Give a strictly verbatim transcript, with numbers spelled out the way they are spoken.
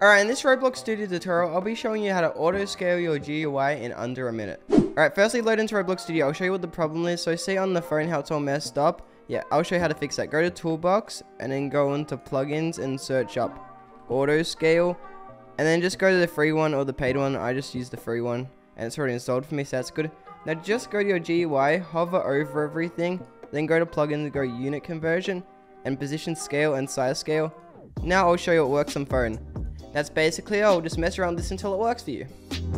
Alright, in this Roblox Studio tutorial, I'll be showing you how to auto scale your G U I in under a minute. Alright, firstly load into Roblox Studio, I'll show you what the problem is. So see on the phone how it's all messed up? Yeah, I'll show you how to fix that. Go to Toolbox, and then go into Plugins and search up Auto Scale. And then just go to the free one or the paid one. I just use the free one, and it's already installed for me, so that's good. Now just go to your G U I, hover over everything, then go to Plugins, go Unit Conversion, and Position Scale and Size Scale. Now I'll show you what works on phone. That's basically it. I'll just mess around with this until it works for you.